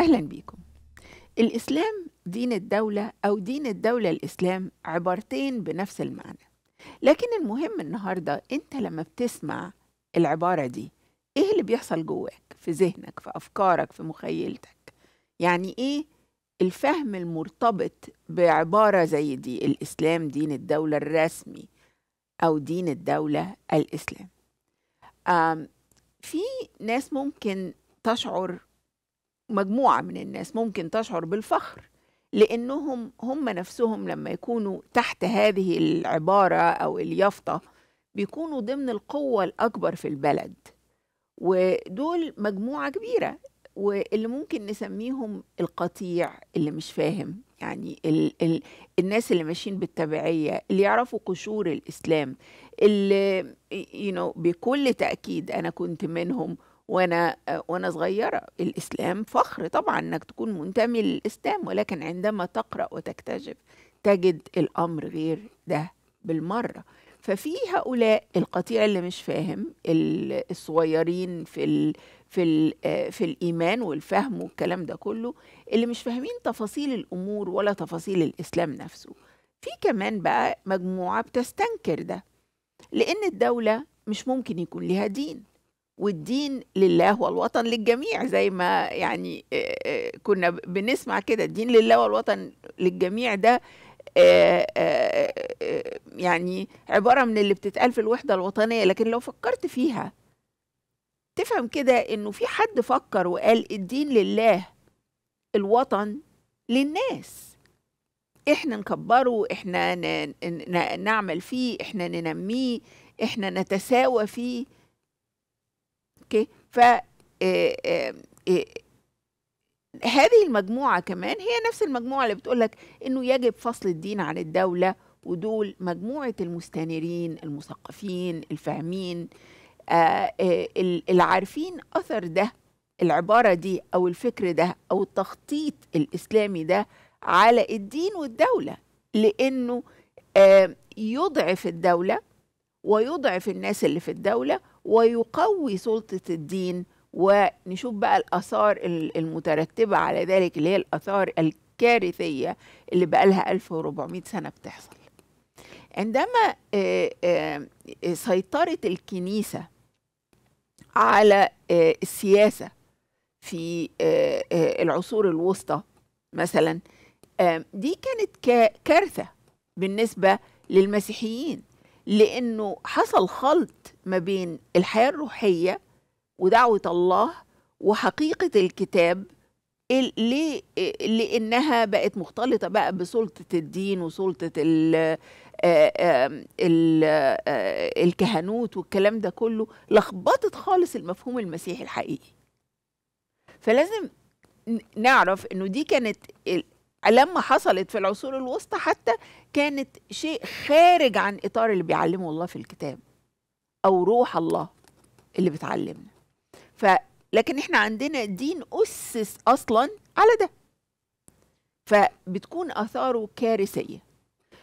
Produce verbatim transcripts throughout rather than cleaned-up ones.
أهلا بيكم. الإسلام دين الدولة أو دين الدولة الإسلام عبارتين بنفس المعنى، لكن المهم النهاردة أنت لما بتسمع العبارة دي إيه اللي بيحصل جواك في ذهنك في أفكارك في مخيلتك؟ يعني إيه الفهم المرتبط بعبارة زي دي الإسلام دين الدولة الرسمي أو دين الدولة الإسلام؟ في ناس ممكن تشعر، مجموعة من الناس ممكن تشعر بالفخر لأنهم هم نفسهم لما يكونوا تحت هذه العبارة أو اليافطة بيكونوا ضمن القوة الأكبر في البلد، ودول مجموعة كبيرة واللي ممكن نسميهم القطيع اللي مش فاهم، يعني ال ال الناس اللي ماشيين بالتبعية، اللي يعرفوا قشور الإسلام، اللي you know بكل تأكيد أنا كنت منهم وأنا وأنا صغيرة. الإسلام فخر طبعا إنك تكون منتمي للإسلام، ولكن عندما تقرأ وتكتشف تجد الأمر غير ده بالمرة. ففي هؤلاء القطيع اللي مش فاهم، الصغيرين في ال في ال في الإيمان والفهم والكلام ده كله، اللي مش فاهمين تفاصيل الأمور ولا تفاصيل الإسلام نفسه. في كمان بقى مجموعة بتستنكر ده، لأن الدولة مش ممكن يكون لها دين، والدين لله والوطن للجميع، زي ما يعني كنا بنسمع كده الدين لله والوطن للجميع. ده آآ آآ يعني عبارة من اللي بتتقال في الوحدة الوطنية، لكن لو فكرت فيها تفهم كده إنه في حد فكر وقال الدين لله الوطن للناس، إحنا نكبره، إحنا نعمل فيه، إحنا ننميه، إحنا نتساوى فيه. أوكي، ف هذه المجموعة كمان هي نفس المجموعة اللي بتقولك إنه يجب فصل الدين عن الدولة، ودول مجموعة المستنيرين المثقفين الفاهمين آآ آآ العارفين أثر ده العبارة دي أو الفكر ده أو التخطيط الإسلامي ده على الدين والدولة، لأنه يضعف الدولة ويضعف الناس اللي في الدولة ويقوي سلطة الدين. ونشوف بقى الآثار المترتبة على ذلك، اللي هي الآثار الكارثية اللي بقالها ألف وأربعمائة سنة بتحصل. عندما سيطرة الكنيسة على السياسة في العصور الوسطى مثلا، دي كانت كارثة بالنسبة للمسيحيين، لأنه حصل خلط ما بين الحياة الروحية ودعوة الله وحقيقة الكتاب، لأنها بقت مختلطة بقى بسلطة الدين وسلطة ال ال الكهنوت والكلام ده كله، لخبطت خالص المفهوم المسيحي الحقيقي. فلازم نعرف إنه دي كانت لما حصلت في العصور الوسطى حتى كانت شيء خارج عن إطار اللي بيعلمه الله في الكتاب أو روح الله اللي بتعلمنا. ف لكن احنا عندنا دين أسس أصلا على ده، فبتكون آثاره كارثية.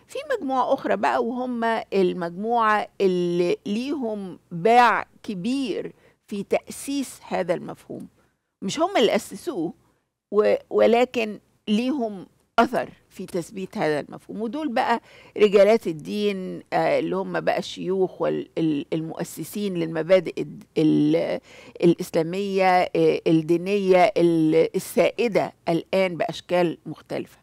في مجموعة أخرى بقى، وهم المجموعة اللي ليهم باع كبير في تأسيس هذا المفهوم، مش هم اللي أسسوه ولكن ليهم أثر في تثبيت هذا المفهوم، ودول بقى رجالات الدين اللي هم بقى الشيوخ والمؤسسين للمبادئ الإسلامية الدينية السائدة الآن بأشكال مختلفة،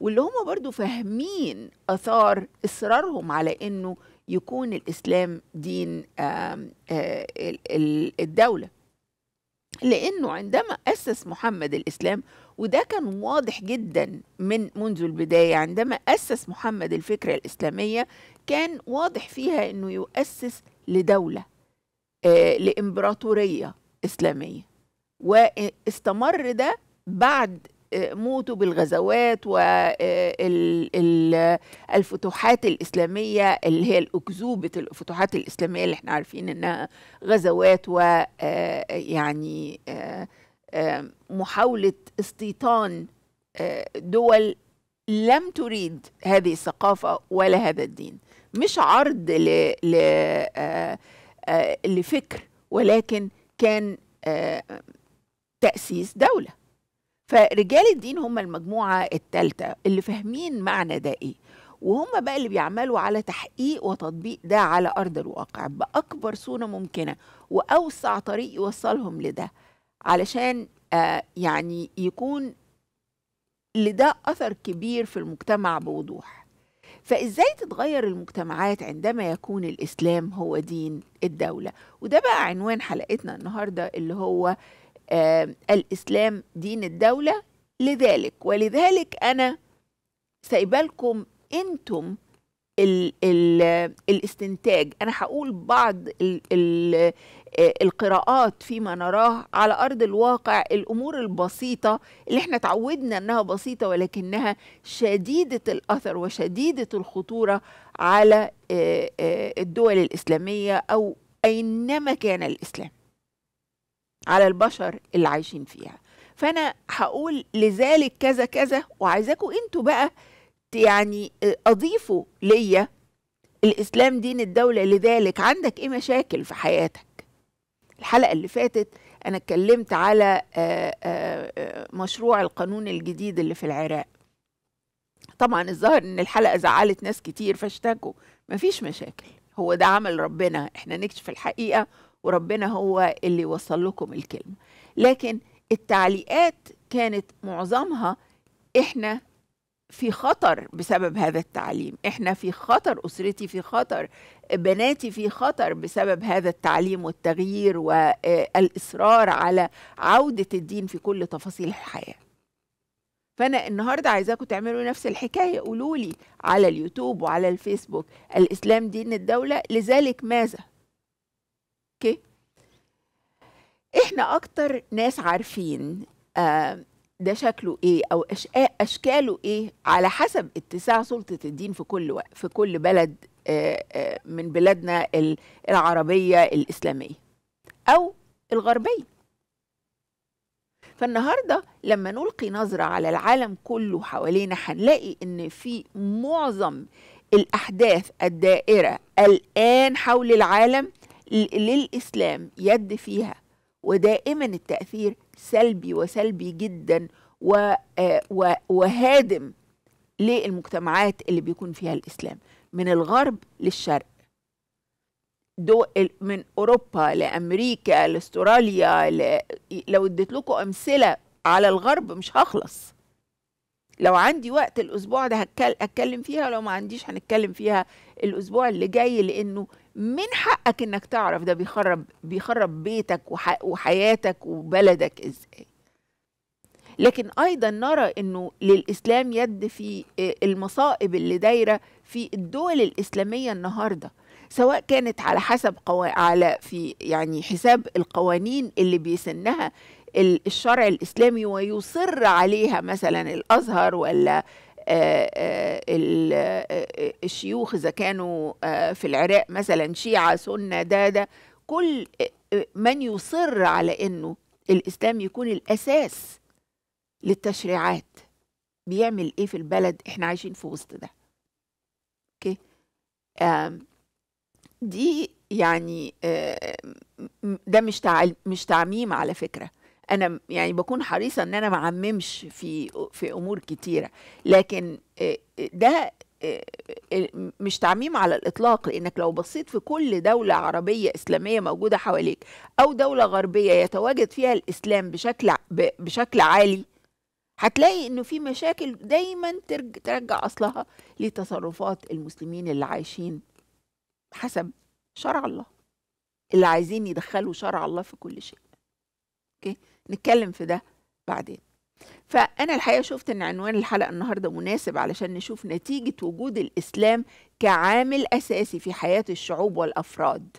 واللي هم برضو فاهمين أثار إصرارهم على إنه يكون الإسلام دين الدولة. لأنه عندما أسس محمد الإسلام، وده كان واضح جدا من منذ البداية، عندما أسس محمد الفكرة الإسلامية كان واضح فيها أنه يؤسس لدولة آه لإمبراطورية إسلامية، واستمر ده بعد آه موته بالغزوات والفتوحات الإسلامية اللي هي الأكذوبة الفتوحات الإسلامية اللي احنا عارفين أنها غزوات ويعني آه محاولة استيطان دول لم تريد هذه الثقافة ولا هذا الدين، مش عرض ل... ل... لفكر، ولكن كان تأسيس دولة. فرجال الدين هم المجموعة الثالثة اللي فاهمين معنى ده ايه، وهم بقى اللي بيعملوا على تحقيق وتطبيق ده على أرض الواقع بأكبر صورة ممكنة وأوسع طريق يوصلهم لده، علشان آه يعني يكون لده أثر كبير في المجتمع بوضوح. فإزاي تتغير المجتمعات عندما يكون الإسلام هو دين الدولة؟ وده بقى عنوان حلقتنا النهاردة اللي هو آه الإسلام دين الدولة. لذلك ولذلك أنا سايبالكم انتم ال ال الاستنتاج. انا هقول بعض ال ال القراءات فيما نراه على ارض الواقع، الامور البسيطه اللي احنا تعودنا انها بسيطه ولكنها شديده الاثر وشديده الخطوره على الدول الاسلاميه او اينما كان الاسلام على البشر اللي عايشين فيها. فانا هقول لذلك كذا كذا، وعايزاكم انتوا بقى يعني أضيفوا ليا الإسلام دين الدولة لذلك عندك إيه مشاكل في حياتك. الحلقة اللي فاتت أنا اتكلمت على مشروع القانون الجديد اللي في العراق. طبعا الظاهر إن الحلقة زعلت ناس كتير فاشتكوا. مفيش مشاكل، هو ده عمل ربنا، إحنا نكشف الحقيقة وربنا هو اللي يوصل لكم الكلمة. لكن التعليقات كانت معظمها إحنا في خطر بسبب هذا التعليم، احنا في خطر، أسرتي في خطر، بناتي في خطر بسبب هذا التعليم والتغيير والإصرار على عودة الدين في كل تفاصيل الحياة. فأنا النهاردة عايزاكم تعملوا نفس الحكاية، قولوا لي على اليوتيوب وعلى الفيسبوك الإسلام دين الدولة لذلك ماذا؟ اوكي؟ احنا أكتر ناس عارفين آه ده شكله ايه او اشكاله ايه على حسب اتساع سلطه الدين في كل و... في كل بلد من بلادنا العربيه الاسلاميه او الغربيه. فالنهارده لما نلقي نظره على العالم كله حوالينا هنلاقي ان في معظم الاحداث الدائره الان حول العالم للاسلام يد فيها، ودائما التاثير سلبي وسلبي جدا وهادم للمجتمعات اللي بيكون فيها الإسلام من الغرب للشرق، من أوروبا لأمريكا لأستراليا. لو اديت لكم أمثلة على الغرب مش هخلص، لو عندي وقت الأسبوع ده هتكلم فيها، لو ما عنديش هنتكلم فيها الأسبوع اللي جاي، لأنه من حقك انك تعرف ده بيخرب بيخرب بيتك وحياتك وبلدك ازاي. لكن ايضا نرى انه للاسلام يد في المصائب اللي دايره في الدول الاسلاميه النهارده، سواء كانت على حسب قوا... على في يعني حساب القوانين اللي بيسنها الشرع الاسلامي ويصر عليها، مثلا الازهر ولا آآ آآ الشيوخ إذا كانوا في العراق مثلا شيعة سنة، ده ده كل من يصر على أنه الإسلام يكون الأساس للتشريعات بيعمل إيه في البلد إحنا عايشين في وسط ده. أوكي؟ دي يعني ده مش مش تعميم على فكرة، أنا يعني بكون حريصة إن أنا ما أعممش في في أمور كتيرة، لكن ده مش تعميم على الإطلاق، لأنك لو بصيت في كل دولة عربية إسلامية موجودة حواليك أو دولة غربية يتواجد فيها الإسلام بشكل بشكل عالي، هتلاقي إنه في مشاكل دايماً ترجع أصلها لتصرفات المسلمين اللي عايشين حسب شرع الله، اللي عايزين يدخلوا شرع الله في كل شيء. أوكي؟ نتكلم في ده بعدين. فأنا الحقيقة شفت أن عنوان الحلقة النهاردة مناسب علشان نشوف نتيجة وجود الإسلام كعامل أساسي في حياة الشعوب والأفراد.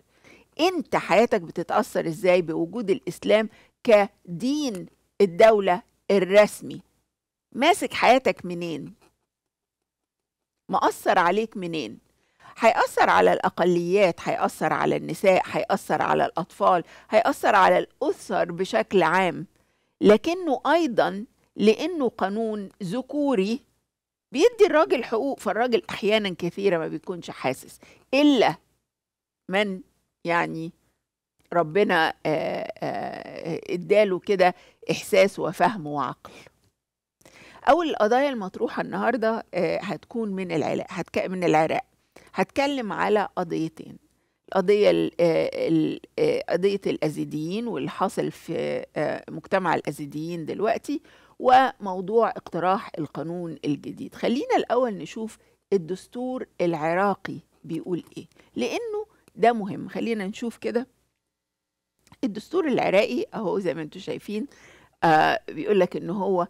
أنت حياتك بتتأثر إزاي بوجود الإسلام كدين الدولة الرسمي؟ ماسك حياتك منين؟ مأثر عليك منين؟ هيأثر على الأقليات، هيأثر على النساء، هيأثر على الأطفال، هيأثر على الأسر بشكل عام، لكنه أيضا لأنه قانون ذكوري بيدي الراجل حقوق، فالراجل أحيانا كثيرة ما بيكونش حاسس، إلا من يعني ربنا اداله كده إحساس وفهم وعقل. اول القضايا المطروحه النهارده هتكون من العراق، من العراق هتكلم على قضيتين، القضيه قضيه الازيديين واللي حاصل في مجتمع الازيديين دلوقتي، وموضوع اقتراح القانون الجديد. خلينا الاول نشوف الدستور العراقي بيقول ايه، لانه ده مهم. خلينا نشوف كده الدستور العراقي اهو زي ما انتم شايفين، آه بيقول لك ان هو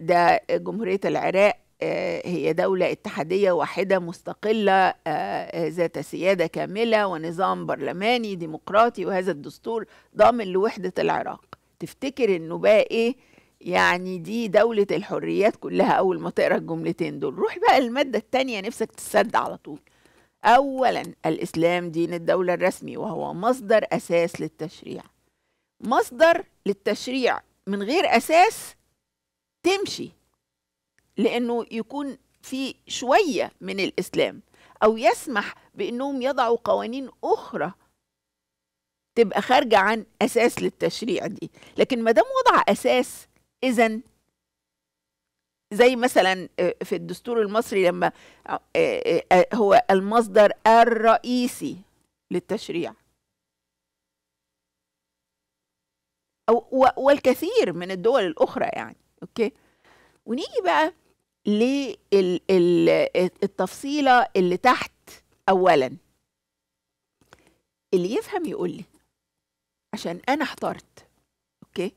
ده جمهورية العراق، آه هي دولة اتحادية واحدة مستقلة، آه ذات سيادة كاملة ونظام برلماني ديمقراطي، وهذا الدستور ضامن لوحدة العراق. تفتكر انه بقى ايه؟ يعني دي دولة الحريات كلها. أول ما تقرأ الجملتين دول روح بقى المادة التانية نفسك تسد على طول. أولاً، الإسلام دين الدولة الرسمي وهو مصدر أساس للتشريع. مصدر للتشريع من غير أساس تمشي، لأنه يكون في شوية من الإسلام أو يسمح بأنهم يضعوا قوانين أخرى تبقى خارجة عن أساس للتشريع دي. لكن ما دام وضع أساس، إذن زي مثلا في الدستور المصري لما هو المصدر الرئيسي للتشريع، أو والكثير من الدول الأخرى يعني. أوكي، ونيجي بقى للتفصيلة اللي تحت. أولا، اللي يفهم يقول لي عشان أنا احترت. أوكي،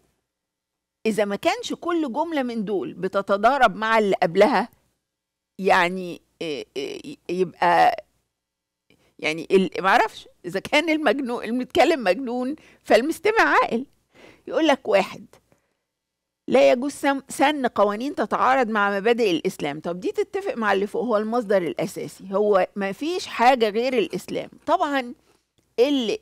إذا ما كانش كل جملة من دول بتتضارب مع اللي قبلها، يعني يبقى يعني معرفش. إذا كان المجنون المتكلم مجنون فالمستمع عاقل. يقول لك واحد، لا يجوز سن قوانين تتعارض مع مبادئ الإسلام. طب دي تتفق مع اللي فوق، هو المصدر الأساسي، هو ما فيش حاجة غير الإسلام. طبعا اللي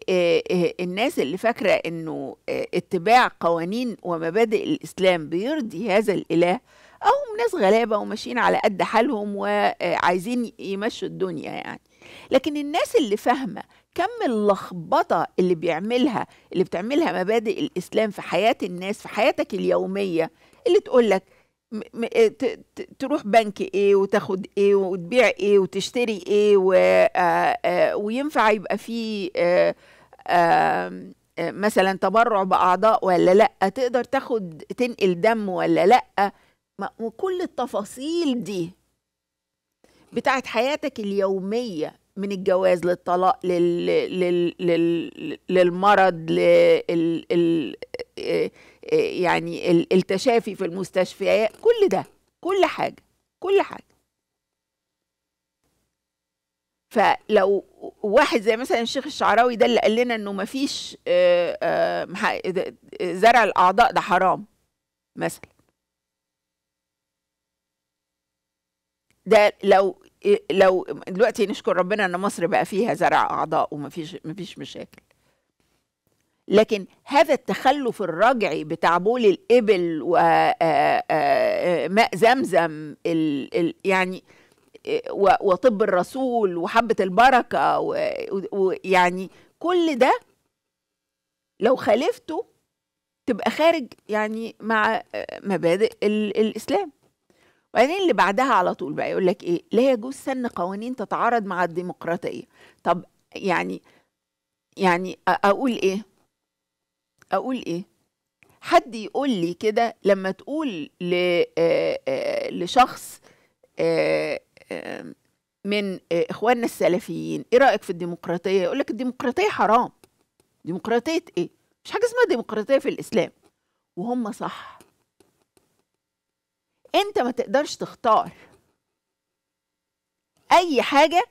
الناس اللي فاكرة أنه اتباع قوانين ومبادئ الإسلام بيرضي هذا الإله، أو ناس غلابة وماشيين على قد حالهم وعايزين يمشوا الدنيا يعني. لكن الناس اللي فاهمة كم اللخبطة اللي بيعملها اللي بتعملها مبادئ الإسلام في حياة الناس، في حياتك اليومية، اللي تقولك تروح بنك ايه وتاخد ايه وتبيع ايه وتشتري ايه، و وينفع يبقى فيه مثلا تبرع باعضاء ولا لا، تقدر تاخد تنقل دم ولا لا، وكل التفاصيل دي بتاعت حياتك اليوميه، من الجواز للطلاق لل... لل... لل... للمرض لل... ال... يعني التشافي في المستشفيات، كل ده، كل حاجة كل حاجة. فلو واحد زي مثلا الشيخ الشعراوي ده اللي قال لنا انه مفيش زرع الاعضاء ده حرام مثلا، ده لو لو دلوقتي نشكر ربنا ان مصر بقى فيها زرع اعضاء ومفيش مفيش مشاكل. لكن هذا التخلف الرجعي بتاع بول الإبل وماء زمزم يعني وطب الرسول وحبة البركة، ويعني كل ده لو خالفته تبقى خارج يعني مع مبادئ الإسلام. وبعدين اللي بعدها على طول بقى يقول لك إيه، لا يجوز سن قوانين تتعارض مع الديمقراطية. طب يعني يعني أقول إيه؟ أقول إيه؟ حد يقول لي كده لما تقول لشخص من إخواننا السلفيين إيه رأيك في الديمقراطية؟ يقول لك الديمقراطية حرام. ديمقراطية إيه؟ مش حاجة اسمها ديمقراطية في الإسلام. وهم صح. أنت ما تقدرش تختار أي حاجة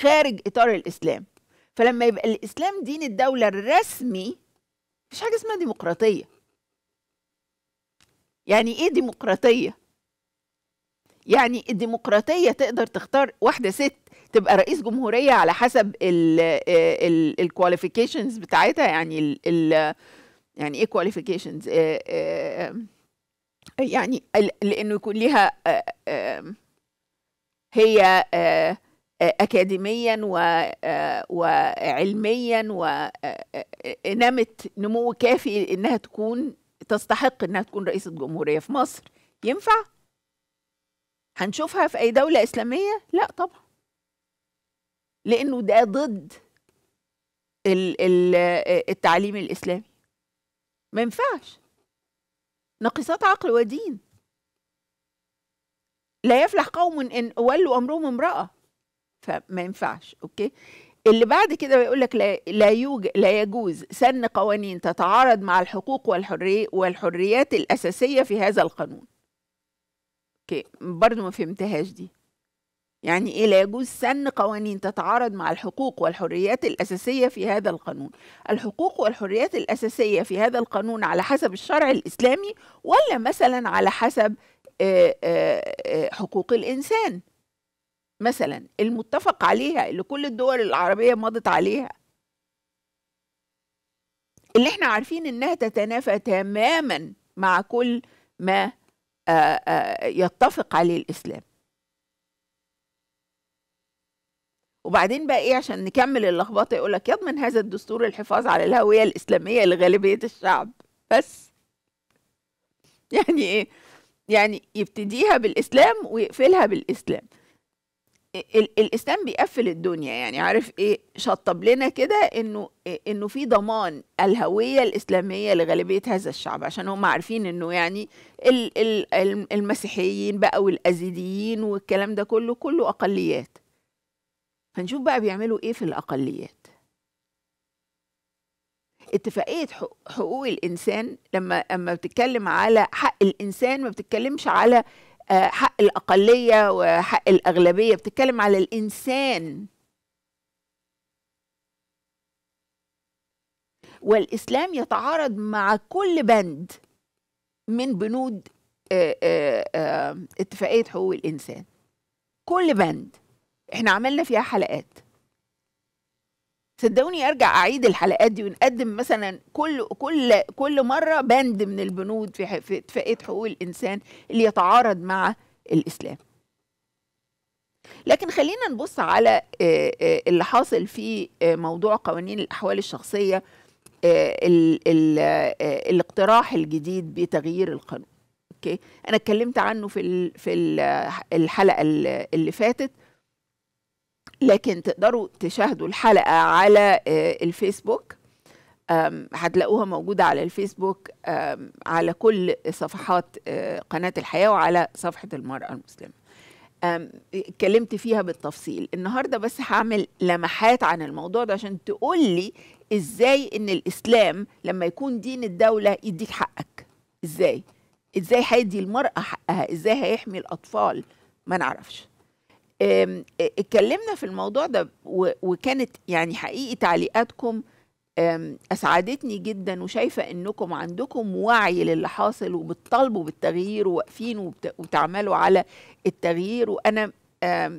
خارج إطار الإسلام. فلما يبقى الإسلام دين الدولة الرسمي، مفيش حاجة اسمها ديمقراطية. يعني إيه ديمقراطية؟ يعني الديمقراطية تقدر تختار واحدة ست تبقى رئيس جمهورية على حسب الكواليفيكيشنز بتاعتها. يعني ال ال يعني إيه كواليفيكيشنز؟ يعني لأنه يكون ليها هي أكاديمياً وعلمياً ونمت نمو كافي إنها تكون تستحق إنها تكون رئيسة جمهورية في مصر. ينفع؟ هنشوفها في أي دولة إسلامية؟ لا طبعا، لأنه ده ضد التعليم الإسلامي، ما ينفعش. ناقصات عقل ودين. لا يفلح قوم إن ولوا أمرهم امرأة، فما ينفعش. أوكي، اللي بعد كده بيقول لك لا, لا, يوجد لا يجوز سن قوانين تتعارض مع الحقوق والحرية والحريات الأساسية في هذا القانون. اوكي، برضه ما فهمتهاش دي. يعني ايه لا يجوز سن قوانين تتعارض مع الحقوق والحريات الأساسية في هذا القانون؟ الحقوق والحريات الأساسية في هذا القانون على حسب الشرع الإسلامي، ولا مثلا على حسب آآ آآ حقوق الإنسان مثلا المتفق عليها اللي كل الدول العربية مضت عليها، اللي احنا عارفين انها تتنافى تماما مع كل ما آآ آآ يتفق عليه الإسلام. وبعدين بقى ايه عشان نكمل اللخبطه؟ يقول لك يضمن هذا الدستور الحفاظ على الهويه الاسلاميه لغالبيه الشعب. بس يعني ايه؟ يعني يبتديها بالاسلام ويقفلها بالاسلام. ال الاسلام بيقفل الدنيا، يعني عارف ايه، شطب لنا كده انه انه في ضمان الهويه الاسلاميه لغالبيه هذا الشعب، عشان هم عارفين انه يعني ال ال المسيحيين بقى والازيديين والكلام ده كله كله اقليات. هنشوف بقى بيعملوا ايه في الاقليات. اتفاقيه حقوق الانسان لما اما بتتكلم على حق الانسان ما بتتكلمش على حق الاقليه وحق الاغلبيه، بتتكلم على الانسان. والاسلام يتعارض مع كل بند من بنود اتفاقيه حقوق الانسان، كل بند. احنا عملنا فيها حلقات، صدقوني ارجع اعيد الحلقات دي ونقدم مثلا كل كل كل مره بند من البنود في في اتفاقيه حقوق الانسان اللي يتعارض مع الاسلام. لكن خلينا نبص على اللي حاصل في موضوع قوانين الاحوال الشخصيه، الاقتراح الجديد بتغيير القانون. اوكي، انا اتكلمت عنه في في الحلقه اللي فاتت، لكن تقدروا تشاهدوا الحلقة على الفيسبوك، هتلاقوها موجودة على الفيسبوك على كل صفحات قناة الحياة وعلى صفحة المرأة المسلمة، اتكلمت فيها بالتفصيل. النهاردة بس هعمل لمحات عن الموضوع ده عشان تقولي ازاي ان الإسلام لما يكون دين الدولة يديك حقك، ازاي ازاي هيدي المرأة حقها، ازاي هيحمي الأطفال، ما نعرفش. اتكلمنا في الموضوع ده وكانت يعني حقيقي تعليقاتكم اسعدتني جدا، وشايفه انكم عندكم وعي للي حاصل وبتطالبوا بالتغيير وواقفين وتعملوا على التغيير. وانا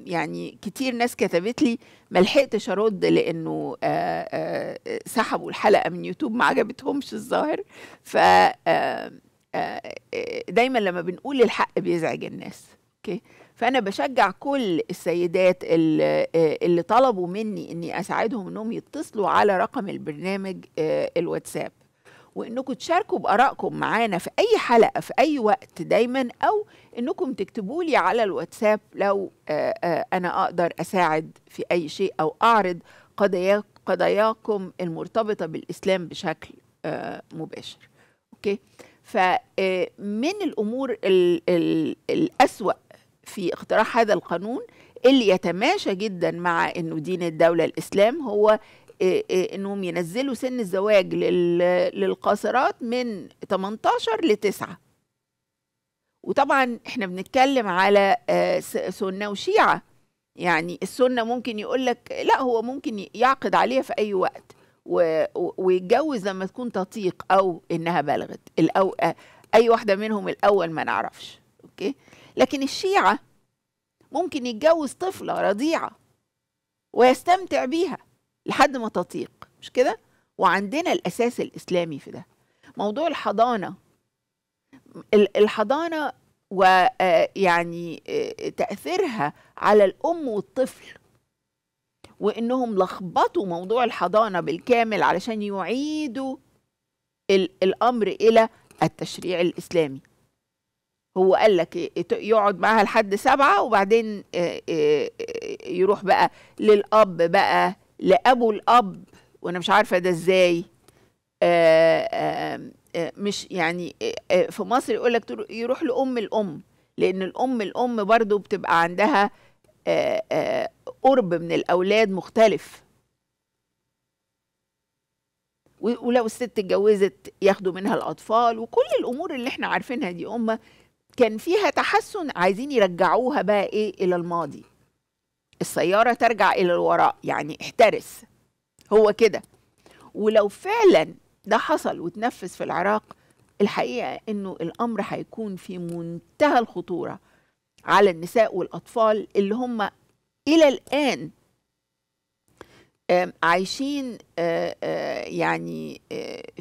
يعني كتير ناس كتبت لي ما لحقتش ارد لانه سحبوا الحلقه من يوتيوب، ما عجبتهمش الظاهر. ف دايما لما بنقول الحق بيزعج الناس. اوكي، فأنا بشجع كل السيدات اللي, اللي طلبوا مني إني أساعدهم إنهم يتصلوا على رقم البرنامج الواتساب، وإنكم تشاركوا بآرائكم معانا في أي حلقة في أي وقت دايماً، أو إنكم تكتبوا لي على الواتساب لو أنا أقدر أساعد في أي شيء أو أعرض قضاياكم المرتبطة بالإسلام بشكل مباشر. أوكي؟ فمن الأمور الأسوأ في اقتراح هذا القانون اللي يتماشى جدا مع انه دين الدولة الاسلام هو انهم ينزلوا سن الزواج للقاصرات من تمنتاشر ل تسعة. وطبعا احنا بنتكلم على سنة وشيعة، يعني السنة ممكن يقول لك لا، هو ممكن يعقد عليها في اي وقت ويتجوز لما تكون تطيق او انها بلغت، الأو اي واحدة منهم الاول ما نعرفش. اوكي، لكن الشيعة ممكن يتجوز طفلة رضيعة ويستمتع بيها لحد ما تطيق، مش كده؟ وعندنا الأساس الإسلامي في ده. موضوع الحضانة، الحضانة ويعني تأثيرها على الأم والطفل، وإنهم لخبطوا موضوع الحضانة بالكامل علشان يعيدوا الأمر إلى التشريع الإسلامي. هو قال لك يقعد معاها لحد سبعة وبعدين يروح بقى للأب بقى لأبو الأب، وأنا مش عارفة ده إزاي. مش يعني في مصر يقول لك يروح لأم الأم، لأن الأم الأم برضو بتبقى عندها قرب من الأولاد مختلف. ولو الست اتجوزت ياخدوا منها الأطفال وكل الأمور اللي احنا عارفينها دي. أمة كان فيها تحسن، عايزين يرجعوها بقى إيه إلى الماضي، السيارة ترجع إلى الوراء، يعني احترس هو كده. ولو فعلا ده حصل وتنفذ في العراق، الحقيقة إنه الأمر هيكون في منتهى الخطورة على النساء والأطفال اللي هم إلى الآن عايشين يعني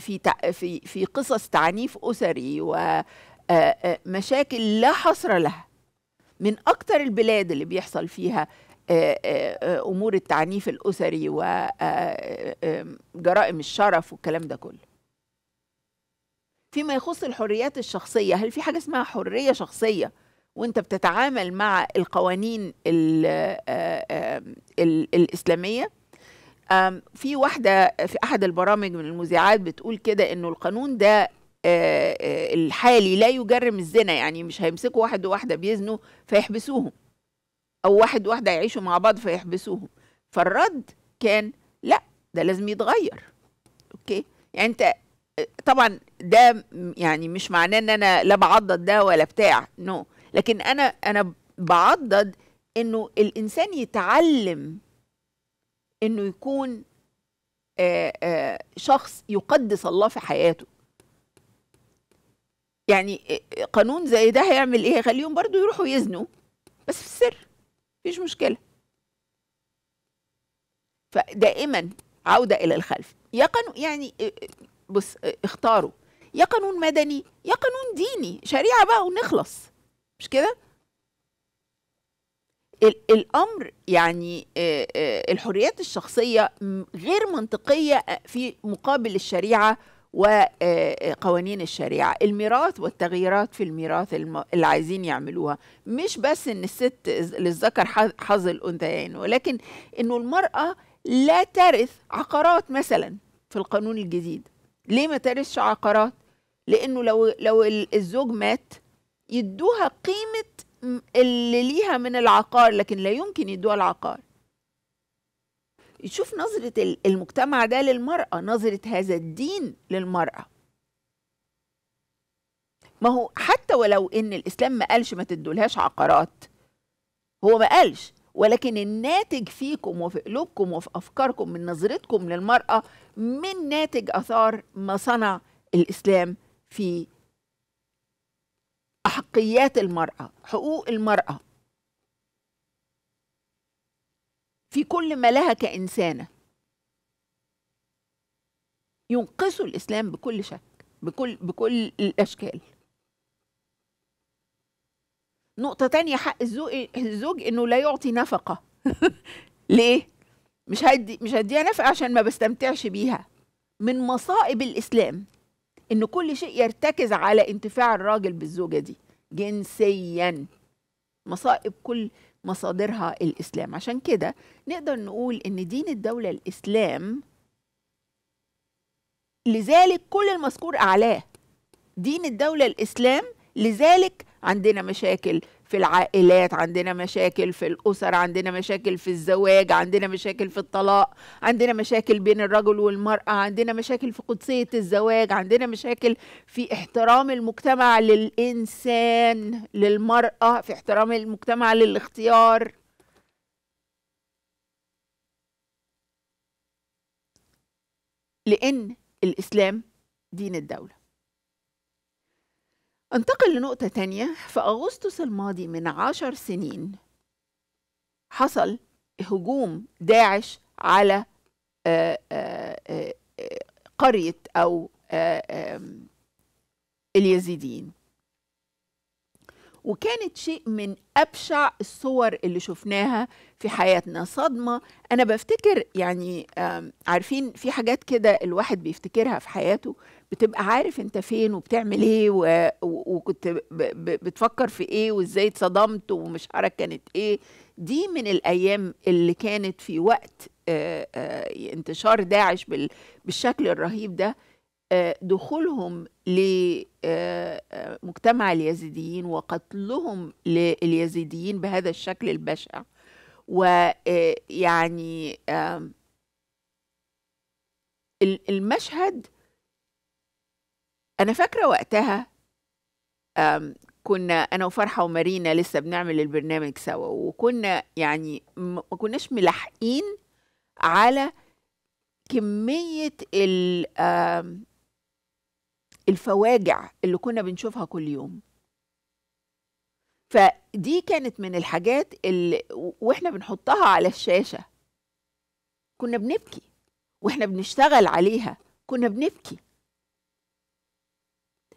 في في في قصص تعنيف أسري ومشاكل لا حصر لها. من أكتر البلاد اللي بيحصل فيها أمور التعنيف الأسري وجرائم الشرف والكلام ده كله. فيما يخص الحريات الشخصية، هل في حاجة اسمها حرية شخصية وانت بتتعامل مع القوانين ال ال ال الإسلامية؟ في واحدة في أحد البرامج من المذيعات بتقول كده إنه القانون ده الحالي لا يجرم الزنا، يعني مش هيمسكوا واحد وواحدة بيزنوا فيحبسوهم، أو واحد وواحدة يعيشوا مع بعض فيحبسوهم. فالرد كان لا، ده لازم يتغير. أوكي، يعني أنت طبعا ده يعني مش معناه إن أنا لا بعضد ده ولا بتاع، نو، لكن أنا أنا بعضد إنه الإنسان يتعلم إنه يكون آآ آآ شخص يقدس الله في حياته. يعني قانون زي ده هيعمل إيه؟ هيخليهم برضو يروحوا يزنوا بس في السر، مفيش مشكلة. فدائما عودة إلى الخلف. يا قانون يعني بص اختاروا، يا قانون مدني يا قانون ديني، شريعة بقى ونخلص، مش كده؟ الأمر يعني الحريات الشخصية غير منطقية في مقابل الشريعة وقوانين الشريعة. الميراث والتغييرات في الميراث اللي عايزين يعملوها، مش بس إن الست للذكر حظ الأنثيين، ولكن إنه المرأة لا ترث عقارات مثلا في القانون الجديد. ليه ما ترثش عقارات؟ لأنه لو لو الزوج مات يدوها قيمة اللي ليها من العقار، لكن لا يمكن يدوها العقار. يشوف نظرة المجتمع ده للمرأة، نظرة هذا الدين للمرأة. ما هو حتى ولو إن الإسلام ما قالش ما تدولهاش عقارات، هو ما قالش، ولكن الناتج فيكم وفي قلوبكم وفي أفكاركم من نظرتكم للمرأة من ناتج أثار ما صنع الإسلام في أحقيات المرأة، حقوق المرأة في كل ما لها كإنسانة. ينقصوا الإسلام بكل شك، بكل بكل الأشكال. نقطة تانية، حق الزوج إنه لا يعطي نفقة. ليه؟ مش هدي مش هديها نفقة عشان ما بستمتعش بيها. من مصائب الإسلام إن كل شيء يرتكز على انتفاع الراجل بالزوجة دي جنسياً. مصائب كل مصادرها الإسلام. عشان كده نقدر نقول إن دين الدولة الإسلام، لذلك كل المذكور أعلاه. دين الدولة الإسلام، لذلك عندنا مشاكل في العائلات، عندنا مشاكل في الأسر، عندنا مشاكل في الزواج، عندنا مشاكل في الطلاق، عندنا مشاكل بين الرجل والمرأة، عندنا مشاكل في قدسية الزواج، عندنا مشاكل في احترام المجتمع للإنسان، للمرأة، في احترام المجتمع للاختيار. لأن الإسلام دين الدولة. انتقل لنقطة تانية. في أغسطس الماضي من عشر سنين حصل هجوم داعش على قرية أو اليزيديين، وكانت شيء من أبشع الصور اللي شفناها في حياتنا، صدمة. أنا بفتكر يعني عارفين في حاجات كده الواحد بيفتكرها في حياته، بتبقى عارف أنت فين وبتعمل إيه وكنت بتفكر في إيه وإزاي اتصدمت ومش عارف كانت إيه. دي من الأيام اللي كانت في وقت انتشار داعش بالشكل الرهيب ده، دخولهم لمجتمع اليزيديين وقتلهم لليزيديين بهذا الشكل البشع، ويعني المشهد أنا فاكرة وقتها كنا أنا وفرحة ومارينا لسه بنعمل البرنامج سوا، وكنا يعني ما كناش ملاحقين على كمية ال الفواجع اللي كنا بنشوفها كل يوم. فدي كانت من الحاجات اللي واحنا بنحطها على الشاشة كنا بنبكي، واحنا بنشتغل عليها كنا بنبكي.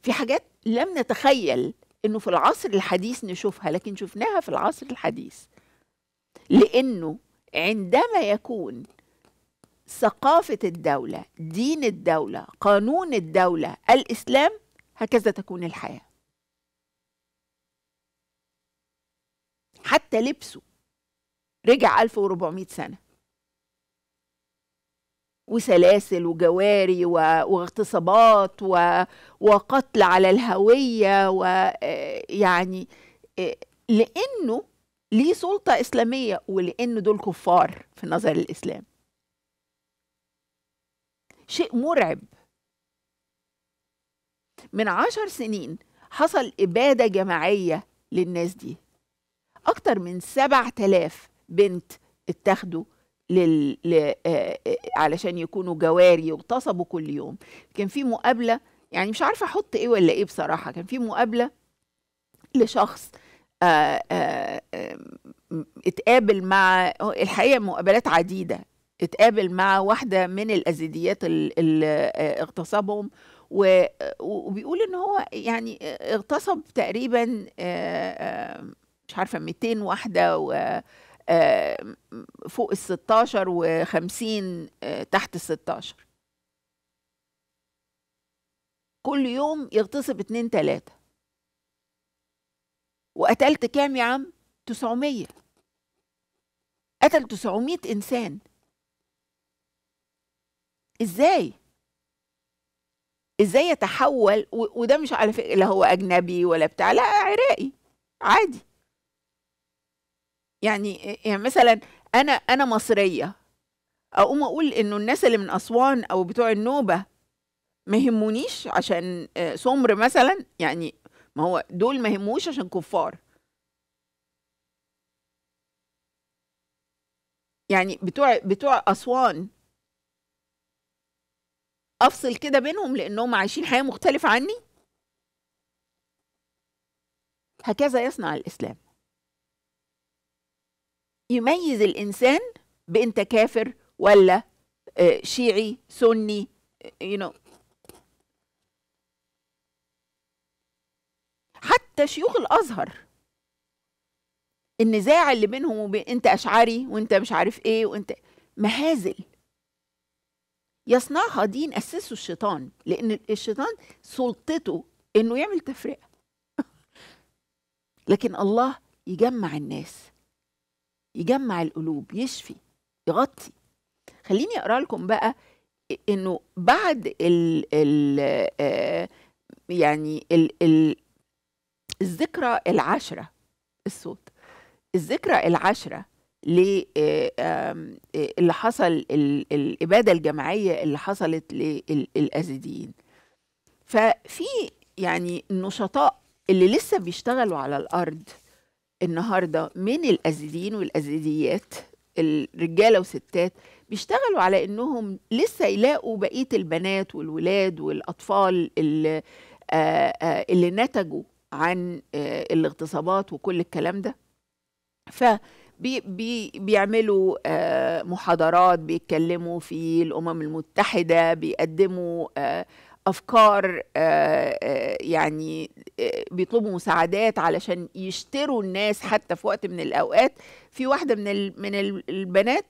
في حاجات لم نتخيل انه في العصر الحديث نشوفها، لكن شفناها في العصر الحديث، لانه عندما يكون ثقافة الدولة، دين الدولة، قانون الدولة، الإسلام، هكذا تكون الحياة. حتى لبسه رجع ألف وأربعمائة سنة، وسلاسل وجواري واغتصابات وقتل على الهوية، ويعني لأنه ليه سلطة إسلامية ولأنه دول كفار في نظر الإسلام. شيء مرعب. من عشر سنين حصل إبادة جماعية للناس دي، أكتر من سبع تلاف بنت اتخذوا لل... ل... علشان يكونوا جواري واغتصبوا كل يوم. كان في مقابلة، يعني مش عارفة أحط إيه ولا إيه بصراحة، كان في مقابلة لشخص آآ آآ اتقابل مع، الحقيقة مقابلات عديدة، اتقابل مع واحدة من الأزيديات اللي اغتصبهم، وبيقول ان هو يعني اغتصب تقريبا مش عارفة مئتين واحدة وفوق ال ستاشر وخمسين تحت ال ستاشر، كل يوم يغتصب اتنين تلاتة. وقتلت كام يا عم؟ تسعمية. قتل تسعمية إنسان. ازاي ازاي يتحول؟ وده مش على فكره لا هو اجنبي ولا بتاع، لا عراقي عادي. يعني يعني مثلا انا انا مصريه اقوم اقول انه الناس اللي من اسوان او بتوع النوبه ما يهمونيش عشان سمر مثلا، يعني ما هو دول ما يهموش عشان كفار. يعني بتوع بتوع اسوان أفصل كده بينهم لأنهم عايشين حياة مختلفة عني؟ هكذا يصنع الإسلام، يميز الإنسان بأنت كافر ولا شيعي سني. you know. حتى شيوخ الأزهر النزاع اللي بينهم وبين أنت أشعري وأنت مش عارف إيه وأنت مهازل يصنعها دين أسسه الشيطان، لأن الشيطان سلطته إنه يعمل تفرقة. لكن الله يجمع الناس، يجمع القلوب، يشفي، يغطي. خليني أقرأ لكم بقى إنه بعد ال ال يعني ال ال الذكرى العشرة، الصوت الذكرى العشرة اللي حصل، الإبادة الجماعية اللي حصلت للأزيديين. ففي يعني النشطاء اللي لسه بيشتغلوا على الأرض النهاردة من الأزيديين والأزيديات، الرجالة وستات، بيشتغلوا على إنهم لسه يلاقوا بقية البنات والولاد والأطفال اللي, اللي نتجوا عن الاغتصابات وكل الكلام ده. ف بي بي بيعملوا محاضرات، بيتكلموا في الأمم المتحدة، بيقدموا أفكار يعني بيطلبوا مساعدات علشان يشتروا الناس حتى في وقت من الأوقات. في واحدة من من البنات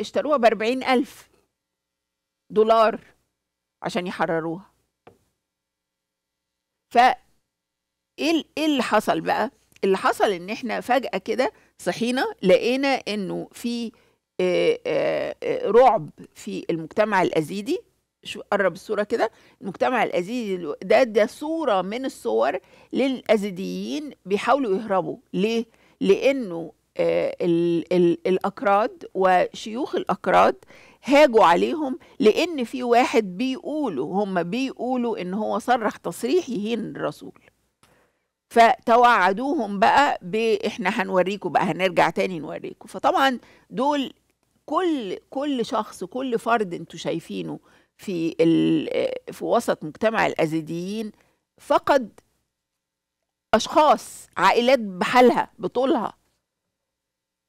اشتروها بأربعين ألف دولار عشان يحرروها. فإيه اللي حصل بقى؟ اللي حصل إن إحنا فجأة كده صحينا لقينا إنه في رعب في المجتمع الأزيدي. شو قرب الصورة كده؟ المجتمع الأزيدي ده ده صورة من الصور للأزيديين بيحاولوا يهربوا. ليه؟ لأنه آه ال ال الأكراد وشيوخ الأكراد هاجوا عليهم، لأن في واحد بيقولوا هم بيقولوا إن هو صرح تصريح يهين الرسول. فتوعدوهم بقى بإحنا هنوريكم بقى، هنرجع تاني نوريكم. فطبعا دول كل كل شخص كل فرد انتوا شايفينه في في وسط مجتمع الأزيديين فقد أشخاص، عائلات بحالها بطولها،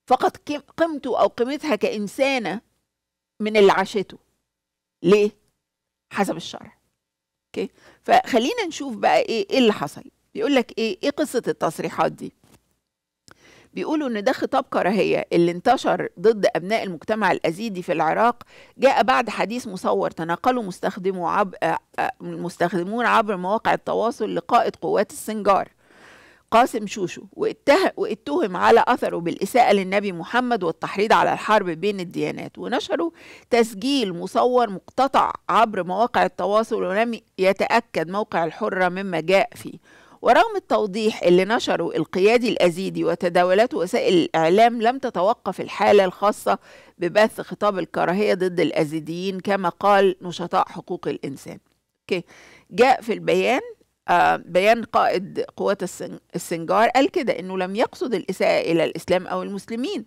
فقد قيمته أو قيمتها كإنسانة من اللي عاشته. ليه؟ حسب الشرع. اوكي، فخلينا نشوف بقى إيه إيه اللي حصل. بيقول لك إيه إيه قصة التصريحات دي؟ بيقولوا إن ده خطاب كراهية اللي انتشر ضد أبناء المجتمع الأزيدي في العراق، جاء بعد حديث مصور تناقله مستخدمو عب... مستخدمون عبر مواقع التواصل لقائد قوات السنجار قاسم شوشو، واتهم واتهم على أثره بالإساءة للنبي محمد والتحريض على الحرب بين الديانات، ونشروا تسجيل مصور مقتطع عبر مواقع التواصل ولم يتأكد موقع الحرة مما جاء فيه. ورغم التوضيح اللي نشره القيادي الأزيدي وتداولته وسائل الإعلام، لم تتوقف الحالة الخاصة ببث خطاب الكراهية ضد الأزيديين كما قال نشطاء حقوق الإنسان. اوكي، جاء في البيان آه بيان قائد قوات السنجار قال كده إنه لم يقصد الإساءة إلى الإسلام أو المسلمين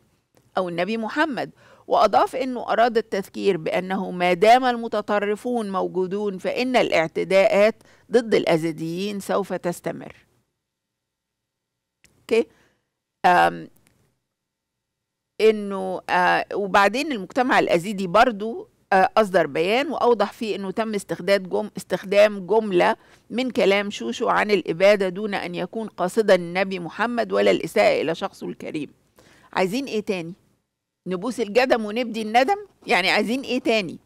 أو النبي محمد، وأضاف إنه أراد التذكير بأنه ما دام المتطرفون موجودون فإن الاعتداءات ضد الأزيديين سوف تستمر. اوكي، إنه وبعدين المجتمع الأزيدي برضو أصدر بيان وأوضح فيه إنه تم استخدام جم استخدام جملة من كلام شوشو عن الإبادة دون أن يكون قاصدا النبي محمد ولا الإساءة إلى شخصه الكريم. عايزين إيه تاني؟ نبوس القدم ونبدي الندم؟ يعني عايزين ايه تاني؟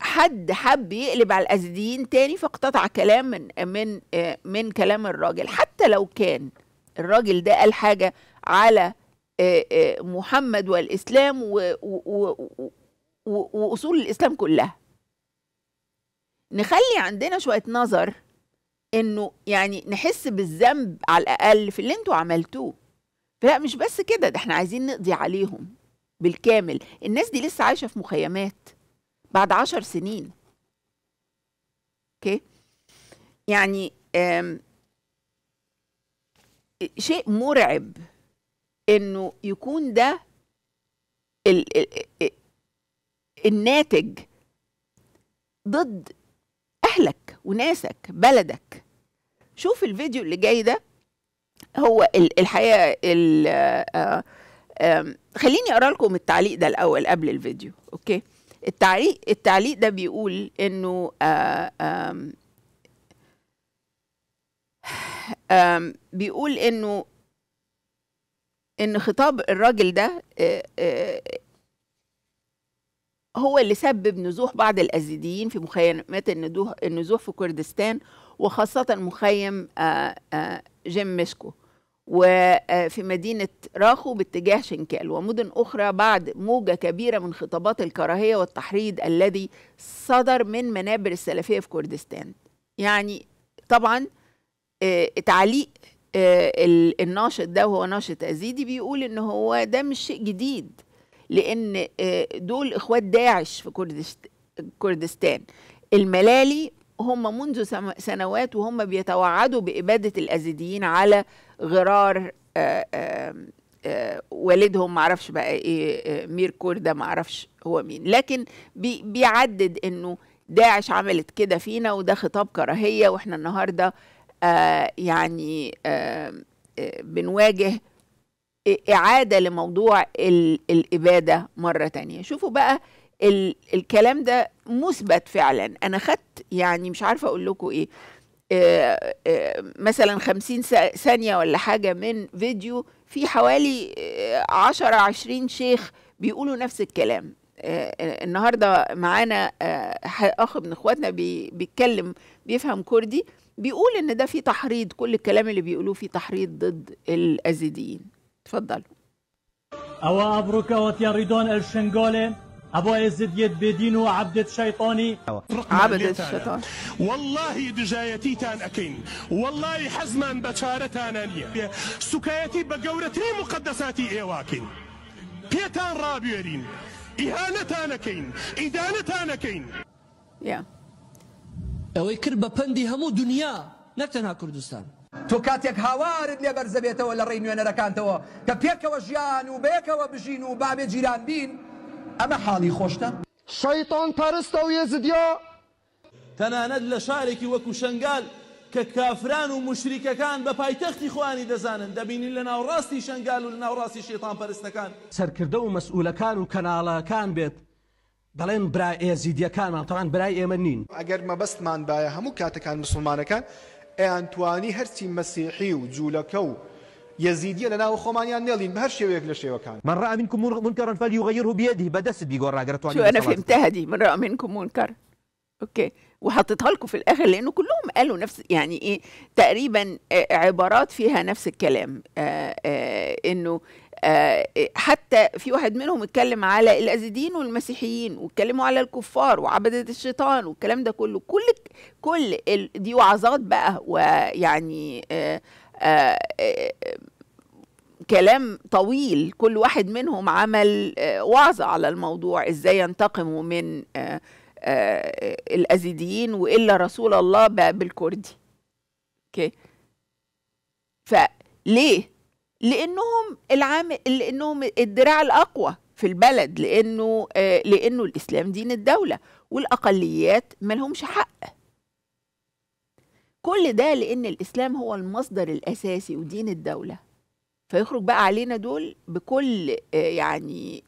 حد حب يقلب على الأزيديين تاني فاقتطع كلام من من من كلام الراجل، حتى لو كان الراجل ده قال حاجه على محمد والإسلام وأصول الإسلام كلها. نخلي عندنا شويه نظر انه يعني نحس بالذنب على الأقل في اللي انتوا عملتوه. لا مش بس كده، ده احنا عايزين نقضي عليهم بالكامل. الناس دي لسه عايشة في مخيمات بعد عشر سنين. اوكي، يعني شيء مرعب انه يكون ده ال ال ال الناتج ضد اهلك وناسك بلدك. شوف الفيديو اللي جاي ده، هو الحقيقه خليني اقرا لكم التعليق ده الاول قبل الفيديو. اوكي، التعليق التعليق ده بيقول انه آآ آآ آآ بيقول انه ان خطاب الراجل ده هو اللي سبب نزوح بعض الأزيديين في مخيمات النزوح في كردستان، وخاصة مخيم جمشكو وفي مدينة راخو باتجاه شنكال ومدن أخرى، بعد موجة كبيرة من خطابات الكراهية والتحريض الذي صدر من منابر السلفية في كردستان. يعني طبعا تعليق الناشط ده، وهو ناشط أزيدي، بيقول إن هو ده مش شيء جديد، لأن دول إخوات داعش في كردستان الملالي، هم منذ سنوات وهم بيتوعدوا بإبادة الأزيديين على غرار آآ آآ والدهم، معرفش بقى إيه، مير كوردا، معرفش هو مين، لكن بي بيعدد إنه داعش عملت كده فينا وده خطاب كراهية، وإحنا النهاردة آآ يعني آآ بنواجه إعادة لموضوع الإبادة مرة تانية. شوفوا بقى ال الكلام ده مثبت فعلا. انا خدت يعني مش عارفه اقول لكم ايه آآ آآ مثلا خمسين ثانيه ولا حاجه من فيديو في حوالي عشرة عشرين شيخ بيقولوا نفس الكلام. النهارده معانا اخ من اخواتنا بيتكلم بيفهم كردي، بيقول ان ده في تحريض، كل الكلام اللي بيقولوه في تحريض ضد الازيديين. اتفضلوا. او ابروك وتيردون الشنغوله ابو ازيد بدينو عبدة شيطاني عبدة الشيطان والله دجايتي تان اكين والله حزما بشارتان انيه سكايتي بجورتي مقدساتي ايواكين بيتان رابيرين اهانتان اكين ادانتان اكين يا اوي كربا بندي همو دنيا نكتنها كردستان تو كاتيك هاوارد لي برزبيته ولا رينو انا ركانتو كبيك وجيان وبيك وبجين وباب جيران بين اما حالي خوشتا شيطان بارستو يزديا تناند لشاركي وكو شنغال ككافران ومشركة كان ببايتختي خواني دزانن دبيني لنا وراسي شنغال ولنا وراسي شيطان بارستا كان سركردو مسؤولة كان وكنالا كان بيت دلين براي ازيديا كان طبعا براي ايمنين اگر ما بس مان باي همو كاتا كان مسلمان كان انتواني هرسي مسيحي وجولكو يزيدي لنا وخمانيان نيلين بهر شيوك لشيوكان من رأى منكم منكرا فليغيره بيده بدست بيقول راجر تواني شو انا فهمتها دي من رأى منكم منكر اوكي وحطيتها لكم في الاخر لانه كلهم قالوا نفس يعني ايه تقريبا عبارات فيها نفس الكلام آآ آآ انه آآ حتى في واحد منهم اتكلم على الازيديين والمسيحيين واتكلموا على الكفار وعبدة الشيطان والكلام ده كله كل كل دي وعظات بقى ويعني آآ آآ آآ كلام طويل كل واحد منهم عمل وعظة على الموضوع ازاي ينتقموا من آآ آآ الازيديين والا رسول الله بالكردي. اوكي فليه؟ لانهم العام لانهم الدراع الاقوى في البلد لانه لانه الاسلام دين الدوله والاقليات ما لهمش حق. كل ده لان الاسلام هو المصدر الاساسي ودين الدوله. فيخرج بقى علينا دول بكل يعني